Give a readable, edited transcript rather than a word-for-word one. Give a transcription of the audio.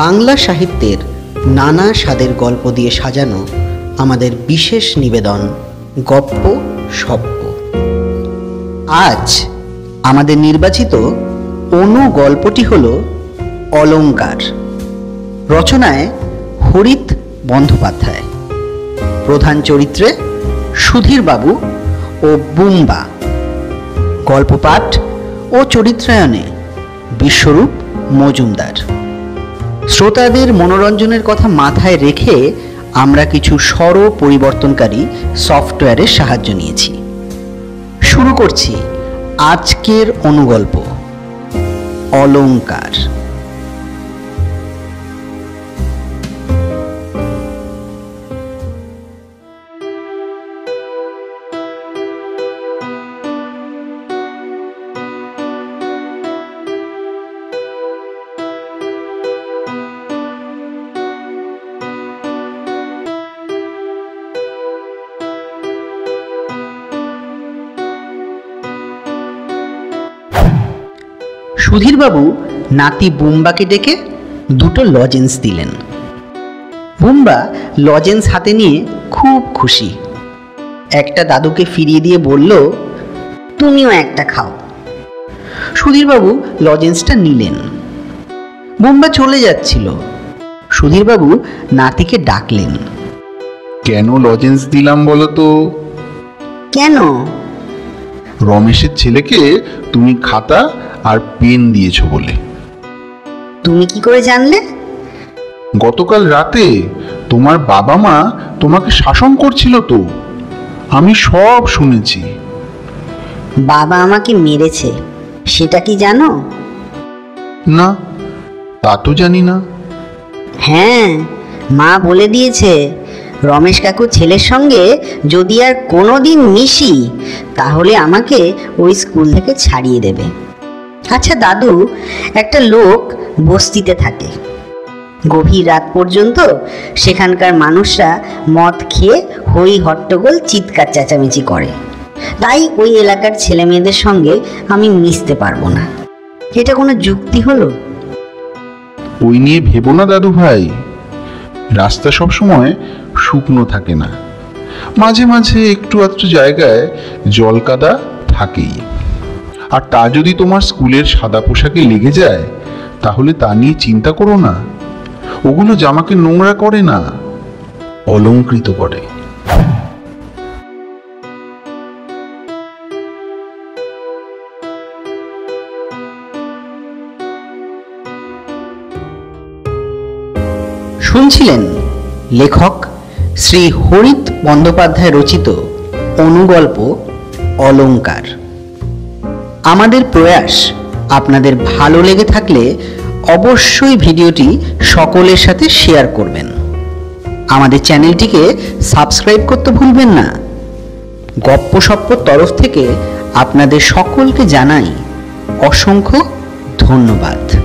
বাংলা সাহিত্যের নানা স্বাদের গল্প দিয়ে সাজানো আমাদের বিশেষ নিবেদন গপ্প সপ্প। আজ আমাদের নির্বাচিত অনু গল্পটি হলো অলঙ্কার, রচনায় হরিত বন্দ্যোপাধ্যায়, প্রধান চরিত্রে সুধীরবাবু ও বুম্বা, গল্পপাঠ ও চরিত্রায়নে বিশ্বরূপ মজুমদার। শ্রোতাদের মনোরঞ্জনের কথা মাথায় রেখে আমরা কিছু স্বর পরিবর্তনকারী সফটওয়্যারের সাহায্য নিয়েছি। শুরু করছি আজকের অনুগল্প অলঙ্কার। সুধীরবাবু নাতি বুম্বাকে ডেকে দুটো লজেন্স দিলেন। বুম্বা লজেন্স হাতে নিয়ে খুব খুশি। একটা দাদুকে ফিরিয়ে দিয়ে বলল, তুমিও একটা খাও। সুধীরবাবু লজেন্সটা নিলেন। বুম্বা চলে যাচ্ছিল, সুধীরবাবু নাতিকে ডাকলেন, কেন লজেন্স দিলাম বলো তো? কেন? রমেশের ছেলেকে তুমি খাতা আর পেন দিয়েছো বলে। তুমি কি করে জানলে? গতকাল রাতে তোমার বাবা মা তোমাকে শাসন করছিল তো, আমি সব শুনেছি। বাবা আমাকে মেরেছে সেটা কি জানো? না, তা তো জানি না। হ্যাঁ, মা বলে দিয়েছে, রমেশ কাকুর ছেলের সঙ্গে যদি আর কোনোদিন মিশি তাহলে আমাকে ওই স্কুল থেকে ছাড়িয়ে দেবে। আচ্ছা দাদু, একটা লোক বস্তিতে থাকে, গভীর রাত পর্যন্ত সেখানকার মানুষরা মদ খেয়ে হই হট্টগোল চিৎকার চেঁচামেচি করে, তাই ওই এলাকার ছেলে মেয়েদের সঙ্গে আমি মিশতে পারবো না। এটা কোনো যুক্তি হলো? ওই নিয়ে ভেবো না দাদু ভাই, রাস্তা সবসময় শুকনো থাকে না, মাঝে মাঝে একটু আধটু জায়গায় জলকাদা থাকেই। আর তা যদি তোমার স্কুলের সাদা পোশাকে লেগে যায় তাহলে তা নিয়ে চিন্তা করো না, ওগুলো জামাকে নোংরা করে না, অলঙ্কৃত করে। শুনছিলেন লেখক শ্রী হরিত বন্দ্যোপাধ্যায় রচিত অনুগল্প অলঙ্কার। আমাদের প্রয়াস আপনাদের ভালো লেগে থাকলে অবশ্যই ভিডিওটি সকলের সাথে শেয়ার করবেন। আমাদের চ্যানেলটিকে সাবস্ক্রাইব করতে ভুলবেন না। গপ্পসপ্পর তরফ থেকে আপনাদের সকলকে জানাই অসংখ্য ধন্যবাদ।